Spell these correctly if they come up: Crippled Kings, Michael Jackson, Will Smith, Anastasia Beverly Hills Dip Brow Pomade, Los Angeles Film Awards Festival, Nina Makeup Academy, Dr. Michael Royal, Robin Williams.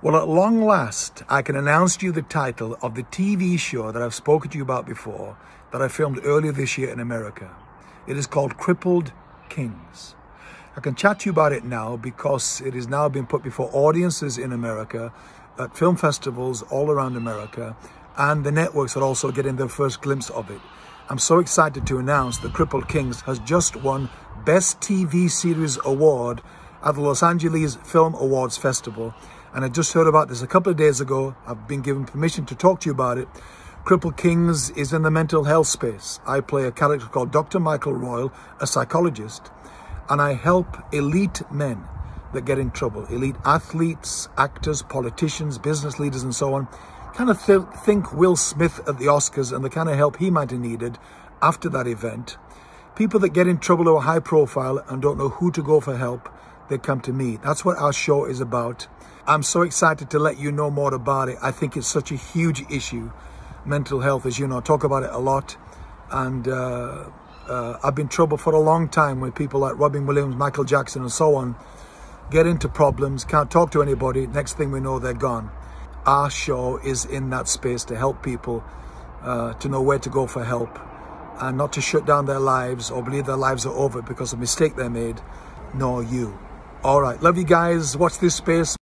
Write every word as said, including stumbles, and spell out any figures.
Well, at long last, I can announce to you the title of the T V show that I've spoken to you about before, that I filmed earlier this year in America. It is called Crippled Kings. I can chat to you about it now because it has now been put before audiences in America, at film festivals all around America, and the networks are also getting their first glimpse of it. I'm so excited to announce that Crippled Kings has just won Best T V Series Award at the Los Angeles Film Awards Festival. And I just heard about this a couple of days ago. I've been given permission to talk to you about it. Crippled Kings is in the mental health space. I play a character called Doctor Michael Royal, a psychologist, and I help elite men that get in trouble. Elite athletes, actors, politicians, business leaders, and so on. Kind of th think Will Smith at the Oscars and the kind of help he might have needed after that event. People that get in trouble who are high profile and don't know who to go for help, they come to me. That's what our show is about. I'm so excited to let you know more about it. I think it's such a huge issue. Mental health, as you know, I talk about it a lot. And uh, uh, I've been in trouble for a long time with people like Robin Williams, Michael Jackson, and so on. Get into problems, can't talk to anybody. Next thing we know, they're gone. Our show is in that space to help people uh, to know where to go for help and not to shut down their lives or believe their lives are over because of a mistake they made. Nor you. All right. Love you guys. Watch this space.